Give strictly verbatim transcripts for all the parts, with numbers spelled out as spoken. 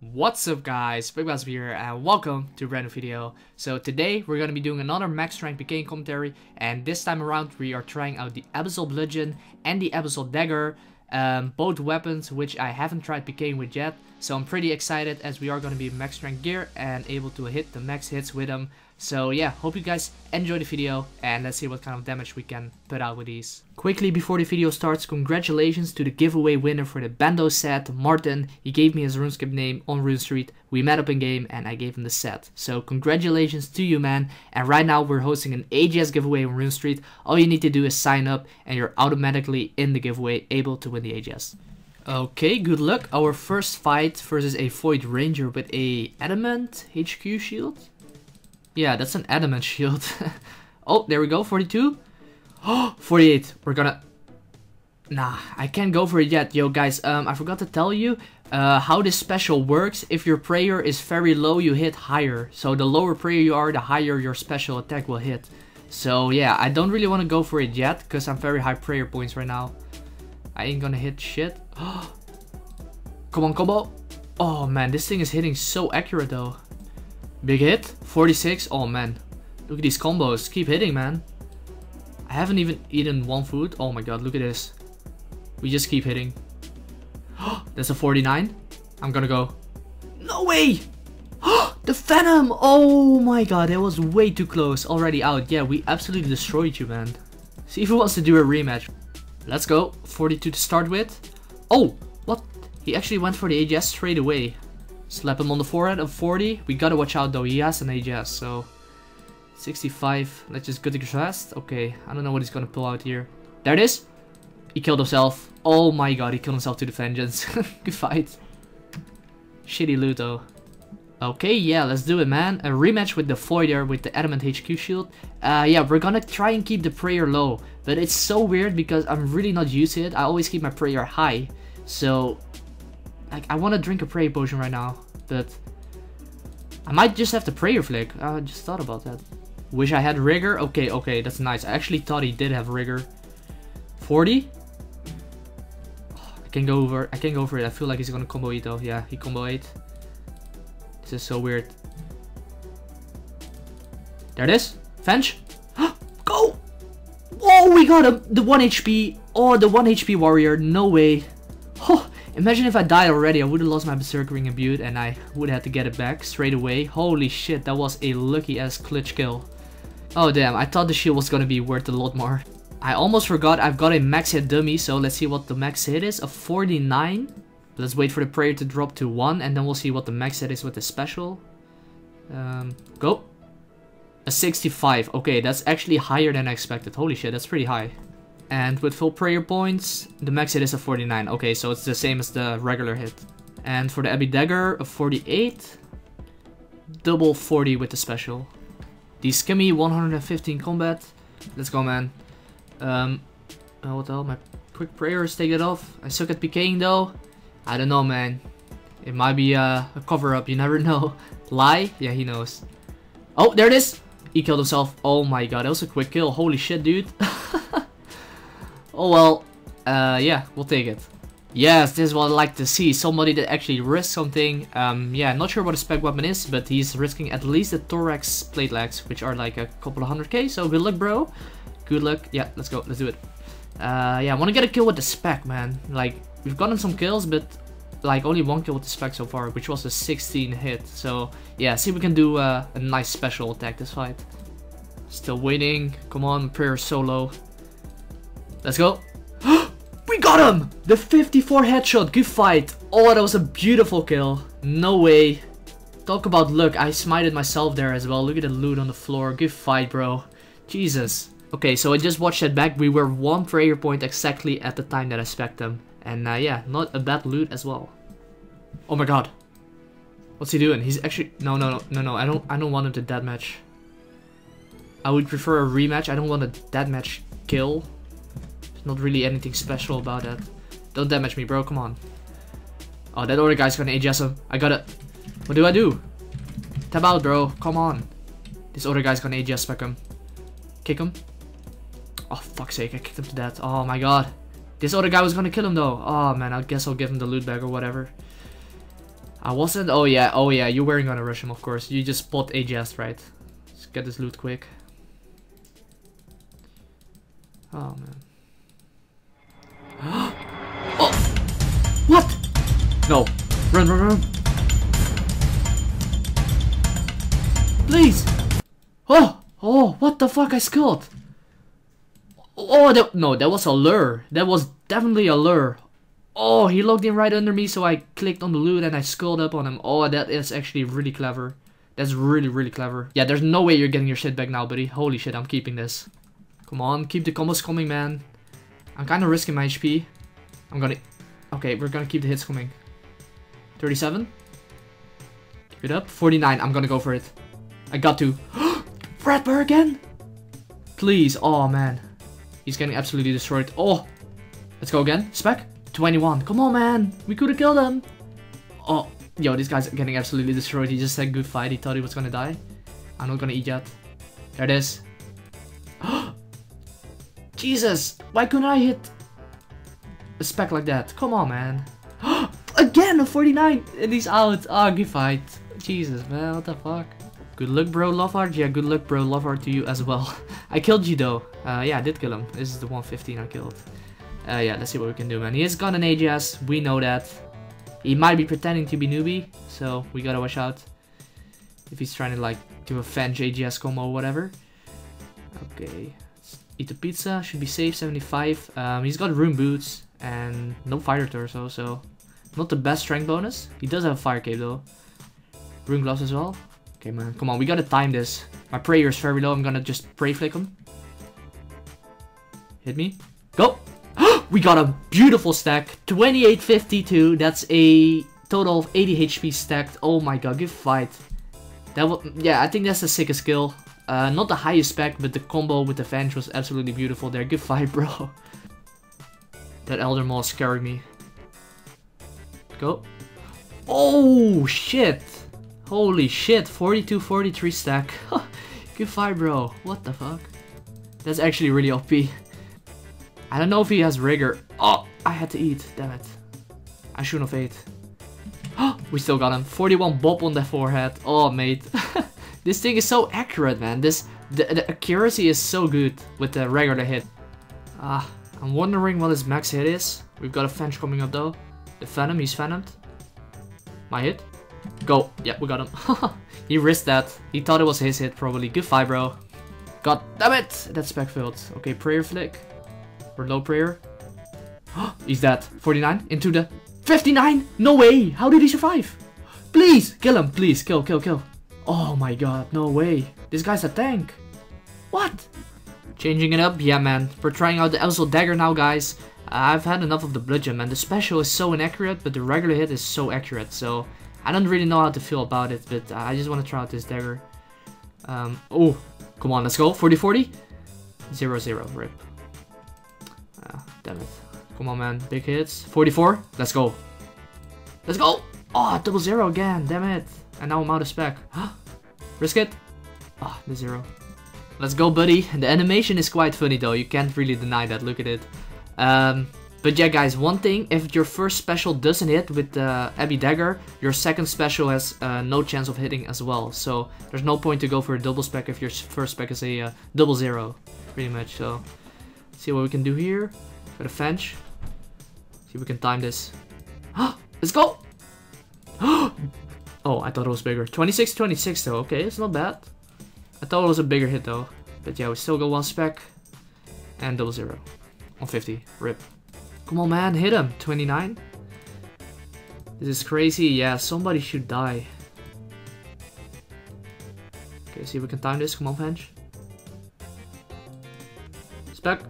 What's up guys, BigBicep here and welcome to a brand new video. So today we're going to be doing another max rank P K commentary, and this time around we are trying out the Abyssal Bludgeon and the Abyssal Dagger, um, both weapons which I haven't tried PKing with yet. So I'm pretty excited as we are going to be max rank gear and able to hit the max hits with them. So yeah, hope you guys enjoy the video and let's see what kind of damage we can put out with these. Quickly before the video starts, congratulations to the giveaway winner for the Bando set, Martin. He gave me his RuneScape name on Rune Street. We met up in game and I gave him the set. So congratulations to you, man. And right now we're hosting an A G S giveaway on Rune Street. All you need to do is sign up and you're automatically in the giveaway, able to win the A G S. Okay, good luck. Our first fight versus a Void Ranger with a Adamant H Q shield. Yeah, that's an Adamant shield. Oh, there we go, forty-two. Oh, forty-eight. We're gonna... Nah, I can't go for it yet. Yo, guys, um, I forgot to tell you uh, how this special works. If your prayer is very low, you hit higher. So the lower prayer you are, the higher your special attack will hit. So yeah, I don't really want to go for it yet because I'm very high prayer points right now. I ain't gonna hit shit. Come on, combo. Oh man, this thing is hitting so accurate though. Big hit, forty-six. Oh man, look at these combos. Keep hitting, man. I haven't even eaten one food. Oh my god, look at this. We just keep hitting. That's a forty-nine. I'm gonna go. No way. The Venom. Oh my god, that was way too close. Already out. Yeah, we absolutely destroyed you, man. See if he wants to do a rematch. Let's go, forty-two to start with. Oh, what? He actually went for the A G S straight away. Slap him on the forehead of forty. We gotta watch out though, he has an A G S, so... sixty-five, let's just go to fast. Okay, I don't know what he's gonna pull out here. There it is! He killed himself. Oh my god, he killed himself to the vengeance. Good fight. Shitty loot though. Okay, yeah, let's do it, man. A rematch with the Voider with the Adamant H Q shield. Uh, yeah, we're gonna try and keep the prayer low. But it's so weird because I'm really not used to it. I always keep my prayer high. So, like, I wanna drink a prayer potion right now. But, I might just have the prayer flick. I just thought about that. Wish I had rigor. Okay, okay, that's nice. I actually thought he did have rigor. forty? Oh, I can't go over. I can't go over it. I feel like he's gonna combo eight though. Yeah, he combo eight. This is so weird. There it is. Fench. Go! Oh, we got him. The one H P. Oh, the one H P warrior. No way. Oh, imagine if I died already. I would have lost my Berserk Ring imbued and I would have had to get it back straight away. Holy shit, that was a lucky ass clutch kill. Oh, damn. I thought the shield was gonna be worth a lot more. I almost forgot I've got a max hit dummy. So let's see what the max hit is. A forty-nine. Let's wait for the prayer to drop to one and then we'll see what the max set is with the special. Um, go. A sixty-five. Okay, that's actually higher than I expected. Holy shit, that's pretty high. And with full prayer points, the max hit is a forty-nine. Okay, so it's the same as the regular hit. And for the Abyssal Dagger, a forty-eight. Double forty with the special. The Skimmy, one hundred fifteen combat. Let's go, man. Um, uh, what the hell? My quick prayers take it off. I suck at PKing though. I don't know, man. It might be uh, a cover-up. You never know. Lie? Yeah, he knows. Oh, there it is. He killed himself. Oh my god, that was a quick kill. Holy shit, dude. Oh well. Uh, yeah, we'll take it. Yes, this is what I like to see. Somebody that actually risks something. Um, yeah, not sure what his spec weapon is, but he's risking at least the thorax plate legs, which are like a couple of hundred K. So good luck, bro. Good luck. Yeah, let's go. Let's do it. Uh, yeah, I want to get a kill with the spec, man. Like, we've gotten some kills, but like only one kill with the spec so far, which was a sixteen hit. So yeah, see if we can do uh, a nice special attack this fight. Still waiting. Come on, prayer solo. Let's go. We got him! The fifty-four headshot. Good fight. Oh, that was a beautiful kill. No way. Talk about luck. I smited myself there as well. Look at the loot on the floor. Good fight, bro. Jesus. Okay, so I just watched that back. We were one prayer point exactly at the time that I spec'd them. And uh, yeah, not a bad loot as well. Oh my god. What's he doing? He's actually... No, no, no, no, no. I don't, I don't want him to deathmatch. I would prefer a rematch. I don't want a deathmatch kill. There's not really anything special about that. Don't deathmatch me, bro. Come on. Oh, that other guy's gonna A G S him. I gotta... What do I do? Tap out, bro. Come on. This other guy's gonna A G S spec him. Kick him. Oh, fuck's sake. I kicked him to death. Oh my god. This other guy was gonna kill him though. Oh man, I guess I'll give him the loot bag or whatever. I wasn't. Oh yeah, oh yeah, you weren't gonna rush him, of course. You just spot A G S, right? Let's get this loot quick. Oh man. Oh! What? No. Run, run, run. Please! Oh! Oh, what the fuck, I skulled! Oh, that, no, that was a lure. That was definitely a lure. Oh, he logged in right under me, so I clicked on the loot and I skulled up on him. Oh, that is actually really clever. That's really, really clever. Yeah, there's no way you're getting your shit back now, buddy. Holy shit, I'm keeping this. Come on, keep the combos coming, man. I'm kind of risking my H P. I'm gonna... Okay, we're gonna keep the hits coming. thirty-seven. Keep it up. forty-nine, I'm gonna go for it. I got to. Fredbear again? Please, oh man. He's getting absolutely destroyed. Oh! Let's go again. Spec? twenty-one. Come on, man! We could've killed him! Oh, yo, this guy's getting absolutely destroyed. He just said good fight. He thought he was gonna die. I'm not gonna eat yet. There it is. Jesus! Why couldn't I hit a spec like that? Come on, man. Again, a forty-nine! And he's out. Oh, good fight. Jesus, man, what the fuck? Good luck, bro, Lovehard. Yeah, good luck, bro, Lovehard to you as well. I killed you, though. Uh, yeah, I did kill him. This is the one fifteen I killed. Uh, yeah, let's see what we can do, man. He has got an A G S. We know that. He might be pretending to be newbie, so we gotta watch out. If he's trying to, like, do a Venge A G S combo or whatever. Okay. Let's eat the pizza. Should be safe, seventy-five. Um, he's got rune boots and no fighter torso, so... Not the best strength bonus. He does have a fire cape, though. Rune gloves as well. Okay, man, come on, we gotta time this. My prayer is very low, I'm gonna just pray flick him. Hit me. Go! We got a beautiful stack. twenty-eight fifty-two, that's a total of eighty H P stacked. Oh my god, good fight. That was, yeah, I think that's the sickest kill. Uh, not the highest spec, but the combo with the Venge was absolutely beautiful there. Good fight, bro. That Elder Maul scared me. Go. Oh, shit. Holy shit, forty-two forty-three stack. Good fight, bro. What the fuck? That's actually really O P. I don't know if he has rigor. Oh, I had to eat. Damn it. I shouldn't have ate. We still got him. forty-one bob on the forehead. Oh, mate. This thing is so accurate, man. This the, the accuracy is so good with the regular hit. Ah, uh, I'm wondering what his max hit is. We've got a Venge coming up, though. The Venom, he's Venomed. My hit. Go. Yeah, we got him. He risked that. He thought it was his hit, probably. Good fight, bro. God damn it! That's spec filled. Okay, prayer flick. Or low prayer. He's dead. forty-nine. Into the... fifty-nine! No way! How did he survive? Please! Kill him! Please! Kill, kill, kill. Oh my god. No way. This guy's a tank. What? Changing it up? Yeah, man. We're trying out the Abyssal Dagger now, guys. Uh, I've had enough of the Bludgeon, man. The special is so inaccurate, but the regular hit is so accurate, so... I don't really know how to feel about it, but I just want to try out this dagger. Um, oh, come on, let's go. forty forty. zero zero, rip. Ah, damn it. Come on, man. Big hits. forty-four. Let's go. Let's go. Oh, double zero again. Damn it. And now I'm out of spec. Huh? Risk it. Ah, oh, the zero. Let's go, buddy. The animation is quite funny, though. You can't really deny that. Look at it. Um... But yeah, guys, one thing, if your first special doesn't hit with the uh, Abbey Dagger, your second special has uh, no chance of hitting as well. So there's no point to go for a double spec if your first spec is a uh, double zero, pretty much. So let's see what we can do here. For the Venge. See if we can time this. Let's go! Oh, I thought it was bigger. twenty-six twenty-six though, okay, it's not bad. I thought it was a bigger hit though. But yeah, we still go one spec. And double zero. one fifty, rip. Come on, man, hit him. twenty-nine. This is crazy. Yeah, somebody should die. Okay, see if we can time this. Come on, Venge. Spec.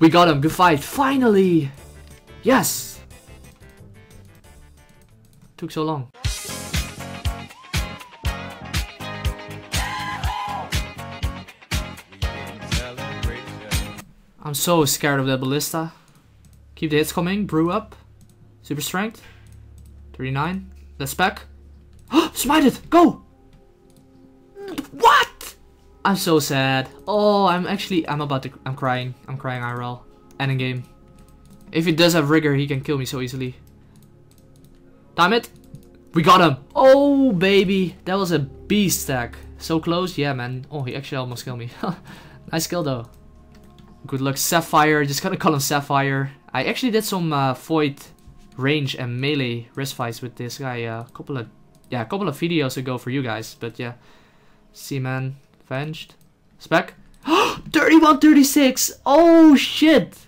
We got him. Good fight. Finally. Yes. Took so long. I'm so scared of that ballista. Keep the hits coming, brew up. Super strength. thirty-nine. Let's spec. Smite it! Go! What? I'm so sad. Oh, I'm actually I'm about to I'm crying. I'm crying I R L. Ending game. If he does have rigor, he can kill me so easily. Time it! We got him! Oh, baby! That was a beast stack. So close. Yeah, man. Oh, he actually almost killed me. Nice kill, though. Good luck, Sapphire. Just gonna call him Sapphire. I actually did some uh, Void Range and melee wrist fights with this guy uh, a couple of yeah, a couple of videos ago for you guys. But yeah, Seaman avenged. Spec. thirty-one thirty-six. Oh shit!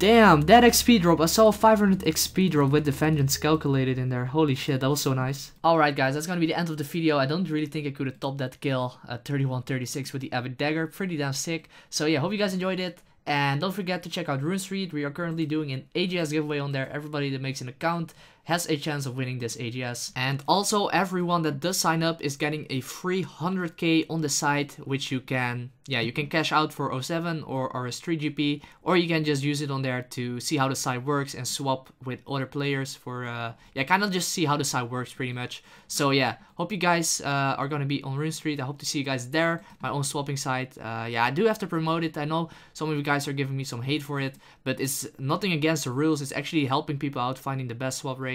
Damn, that X P drop. I saw a five hundred X P drop with the vengeance calculated in there. Holy shit, that was so nice. Alright guys, that's gonna be the end of the video. I don't really think I could have topped that kill. Uh, thirty-one thirty-six with the Abyssal Dagger. Pretty damn sick. So yeah, hope you guys enjoyed it. And don't forget to check out Rune Street. We are currently doing an A G S giveaway on there. Everybody that makes an account has a chance of winning this A G S. And also everyone that does sign up is getting a free one hundred K on the site, which you can, yeah, you can cash out for oh seven or R S three G P, or you can just use it on there to see how the site works and swap with other players for, uh, yeah, kind of just see how the site works pretty much. So yeah, hope you guys uh, are going to be on Rune Street. I hope to see you guys there, my own swapping site. Uh, yeah, I do have to promote it. I know some of you guys are giving me some hate for it, but it's nothing against the rules. It's actually helping people out, finding the best swap rate.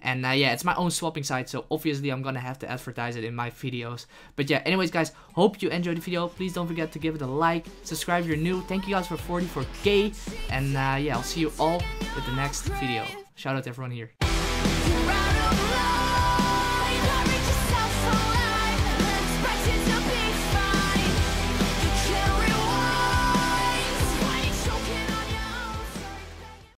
And uh, yeah, it's my own swapping site, so obviously I'm gonna have to advertise it in my videos. But yeah, anyways guys, hope you enjoyed the video. Please don't forget to give it a like, subscribe if you're new. Thank you guys for forty-four K, and uh, yeah, I'll see you all with the next video. Shout out to everyone here.